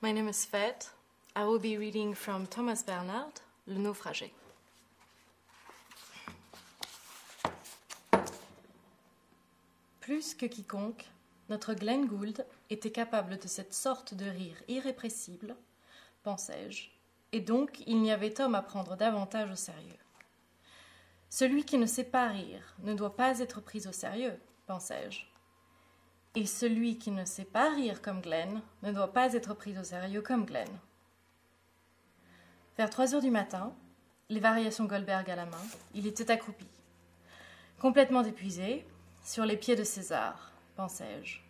My name is Fette. I will be reading from Thomas Bernhard, Le Naufragé. Plus que quiconque, notre Glenn Gould était capable de cette sorte de rire irrépressible, pensais-je, et donc il n'y avait homme à prendre davantage au sérieux. Celui qui ne sait pas rire ne doit pas être pris au sérieux, pensais-je. Et celui qui ne sait pas rire comme Glenn ne doit pas être pris au sérieux comme Glenn. Vers 3 heures du matin, les variations Goldberg à la main, il était accroupi. Complètement épuisé, sur les pieds de César, pensais-je.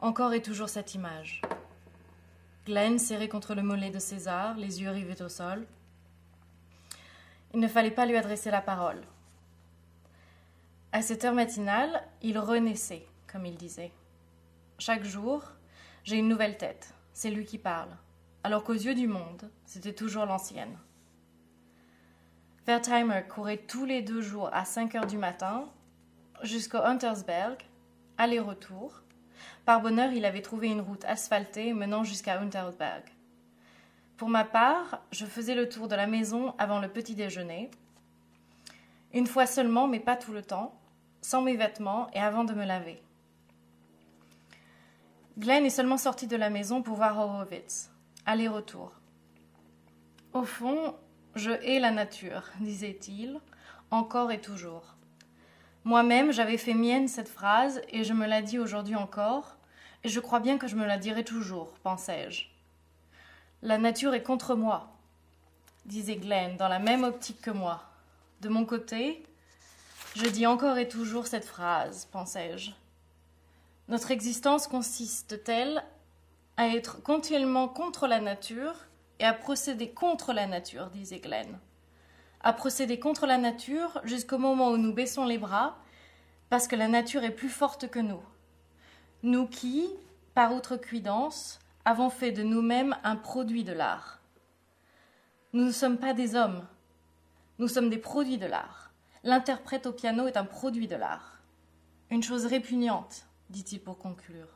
Encore et toujours cette image. Glenn serré contre le mollet de César, les yeux rivés au sol. Il ne fallait pas lui adresser la parole. À cette heure matinale, il renaissait, comme il disait. Chaque jour, j'ai une nouvelle tête, c'est lui qui parle, alors qu'aux yeux du monde, c'était toujours l'ancienne. Wertheimer courait tous les 2 jours à 5 heures du matin, jusqu'au Untersberg, aller-retour. Par bonheur, il avait trouvé une route asphaltée menant jusqu'à Untersberg. Pour ma part, je faisais le tour de la maison avant le petit déjeuner, une fois seulement, mais pas tout le temps, sans mes vêtements et avant de me laver. Glenn est seulement sorti de la maison pour voir Horowitz. Aller-retour. Au fond, je hais la nature, disait-il, encore et toujours. Moi-même, j'avais fait mienne cette phrase et je me la dis aujourd'hui encore, et je crois bien que je me la dirai toujours, pensais-je. La nature est contre moi, disait Glenn, dans la même optique que moi. De mon côté, je dis encore et toujours cette phrase, pensais-je. Notre existence consiste-t-elle à être continuellement contre la nature et à procéder contre la nature, disait Glenn. À procéder contre la nature jusqu'au moment où nous baissons les bras, parce que la nature est plus forte que nous. Nous qui, par outrecuidance, avons fait de nous-mêmes un produit de l'art. Nous ne sommes pas des hommes, nous sommes des produits de l'art. L'interprète au piano est un produit de l'art. Une chose répugnante, dit-il pour conclure.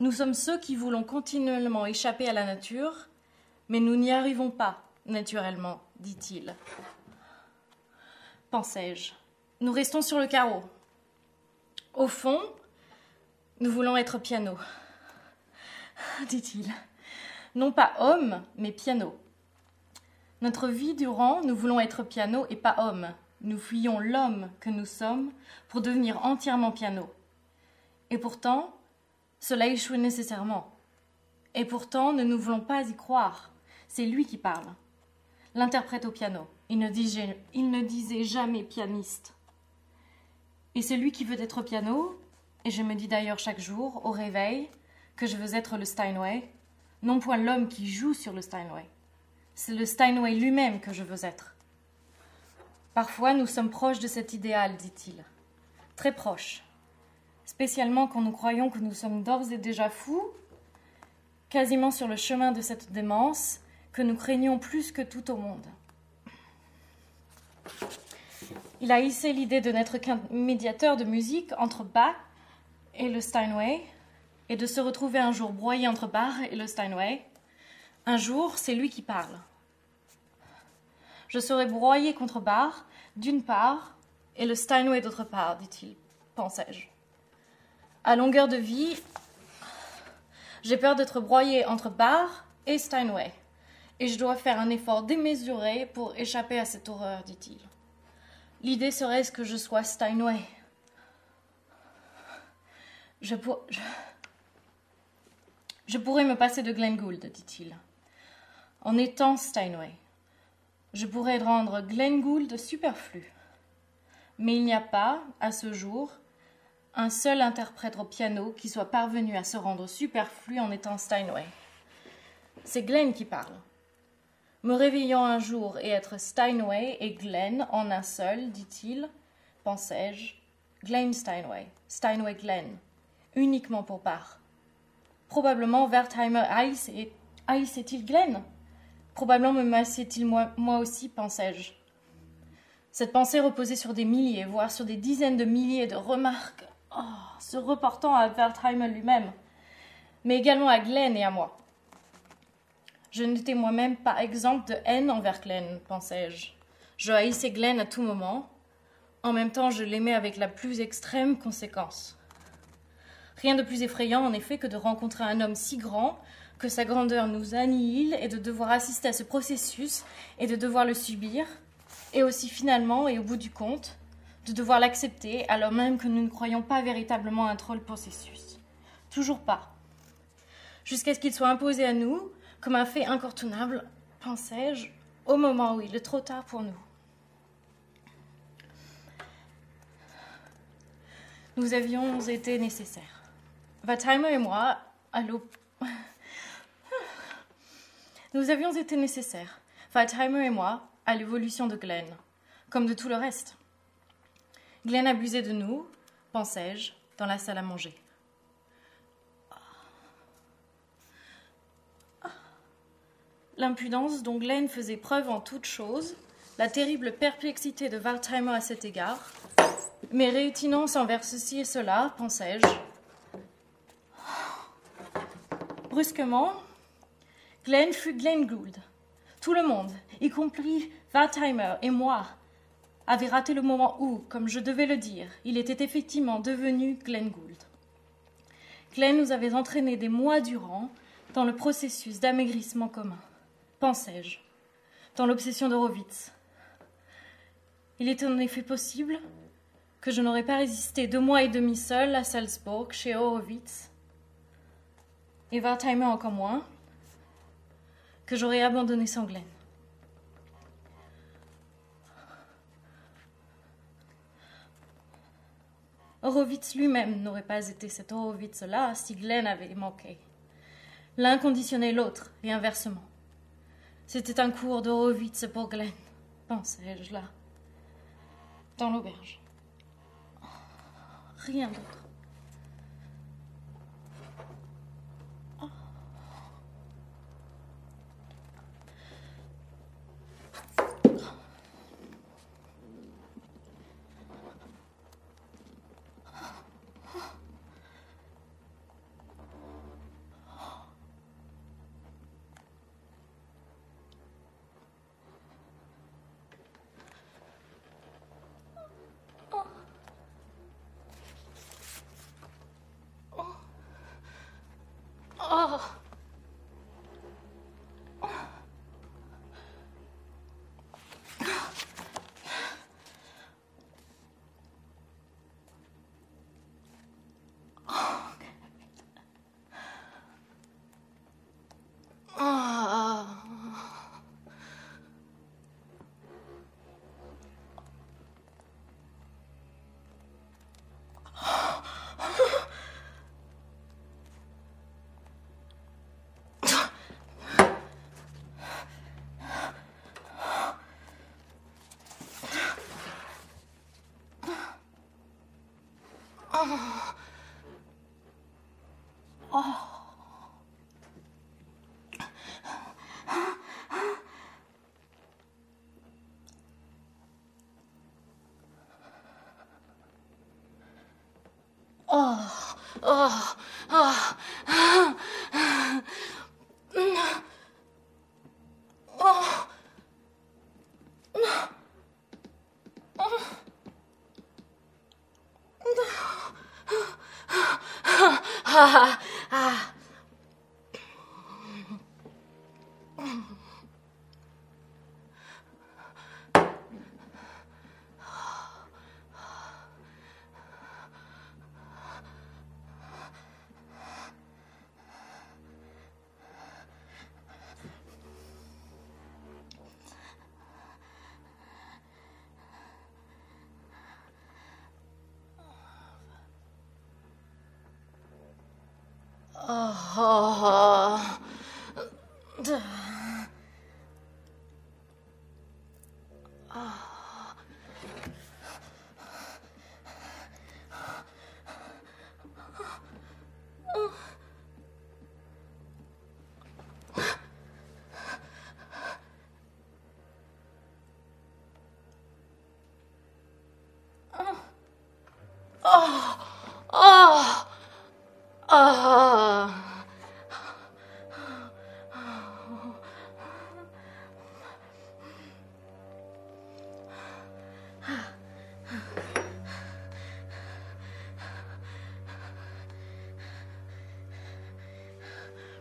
Nous sommes ceux qui voulons continuellement échapper à la nature, mais nous n'y arrivons pas, naturellement, dit-il. Pensais-je. Nous restons sur le carreau. Au fond, nous voulons être piano, dit-il. Non pas homme, mais piano. Notre vie durant, nous voulons être piano et pas homme. Nous fuyons l'homme que nous sommes pour devenir entièrement piano. Et pourtant, cela échoue nécessairement. Et pourtant, ne nous voulons pas y croire. C'est lui qui parle. L'interprète au piano. Il ne disait jamais pianiste. Et celui qui veut être piano, et je me dis d'ailleurs chaque jour, au réveil, que je veux être le Steinway, non point l'homme qui joue sur le Steinway. C'est le Steinway lui-même que je veux être. Parfois, nous sommes proches de cet idéal, dit-il. Très proches. Spécialement quand nous croyons que nous sommes d'ores et déjà fous, quasiment sur le chemin de cette démence, que nous craignons plus que tout au monde. Il a hissé l'idée de n'être qu'un médiateur de musique entre Bach et le Steinway, et de se retrouver un jour broyé entre Barre et le Steinway. Un jour, c'est lui qui parle. Je serai broyé contre Barre, d'une part, et le Steinway d'autre part, dit-il, pensais-je. À longueur de vie, j'ai peur d'être broyé entre Barre et Steinway, et je dois faire un effort démesuré pour échapper à cette horreur, dit-il. L'idée serait-ce que je sois Steinway. Je pourrais me passer de Glenn Gould, dit-il. En étant Steinway, je pourrais rendre Glenn Gould superflu. Mais il n'y a pas, à ce jour, un seul interprète au piano qui soit parvenu à se rendre superflu en étant Steinway. C'est Glenn qui parle. Me réveillant un jour et être Steinway et Glenn en un seul, dit-il, pensais-je, Glenn Steinway, Steinway Glenn, uniquement pour part. Probablement Wertheimer haïssait-il Glenn. Probablement me massait-il moi aussi, pensais-je. Cette pensée reposait sur des milliers, voire sur des dizaines de milliers de remarques se reportant à Wertheimer lui-même, mais également à Glenn et à moi. Je n'étais moi-même pas exempte de haine envers Glenn, pensais-je. Je haïssais Glenn à tout moment. En même temps, je l'aimais avec la plus extrême conséquence. Rien de plus effrayant, en effet, que de rencontrer un homme si grand que sa grandeur nous annihile et de devoir assister à ce processus et de devoir le subir, et aussi finalement, et au bout du compte, de devoir l'accepter alors même que nous ne croyons pas véritablement à un troll processus. Toujours pas. Jusqu'à ce qu'il soit imposé à nous, comme un fait incontournable, pensais-je, au moment où il est trop tard pour nous. Nous avions été nécessaires. Wertheimer et moi, nous avions été nécessaires. Wertheimer et moi, à l'évolution de Glenn, comme de tout le reste. Glenn abusait de nous, pensais-je, dans la salle à manger. L'impudence dont Glenn faisait preuve en toute chose, la terrible perplexité de Wertheimer à cet égard, mes réticences envers ceci et cela, pensais-je. Brusquement, Glenn fut Glenn Gould. Tout le monde, y compris Wertheimer et moi, avait raté le moment où, comme je devais le dire, il était effectivement devenu Glenn Gould. Glenn nous avait entraînés des mois durant dans le processus d'amaigrissement commun. Pensais-je, dans l'obsession d'Horowitz. Il était en effet possible que je n'aurais pas résisté 2 mois et demi seule à Salzbourg, chez Horowitz, et Wertheimer encore moins, que j'aurais abandonné sans Glenn. Horowitz lui-même n'aurait pas été cet Horowitz-là si Glenn avait manqué. L'un conditionnait l'autre, et inversement. C'était un cours de Horowitz pour Glenn, pensais-je là, dans l'auberge. Rien d'autre.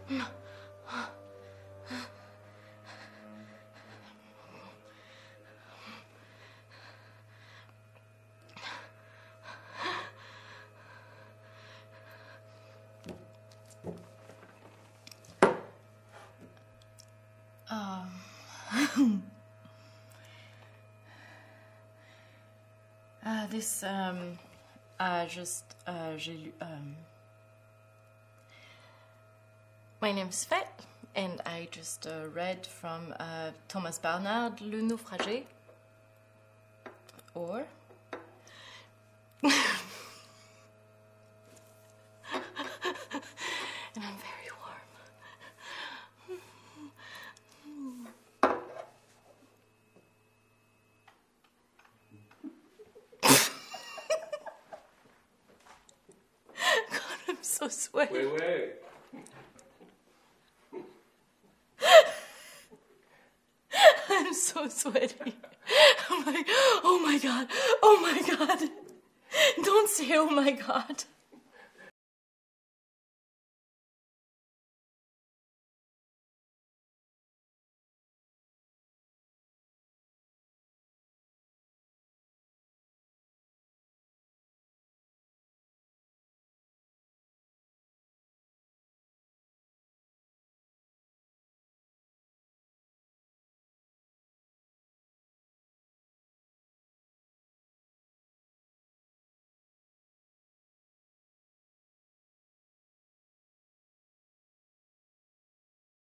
Non. This, just, j'ai lu, my name's Fette, and I just read from Thomas Bernhard, Le Naufragé, or... and I'm very warm. So sweaty. Wait. I'm so sweaty. I'm like, oh my God, don't say oh my God.